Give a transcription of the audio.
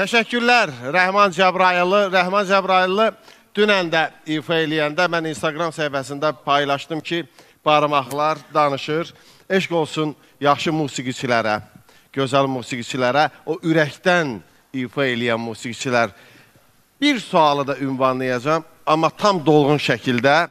Təşəkkürlər Rəhman Cəbrayıllı. Rəhman Cəbrayıllı dünən də ifa eləyəndə mən Instagram səhifəsində paylaşdım ki, barmaqlar danışır. Eşq olsun yaxşı musiqiçilərə, gözəl musiqiçilərə, o ürəkdən ifa eləyən musiqiçilər. Bir sualı da ünvanlayacağam, amma tam dolğun şəkildə.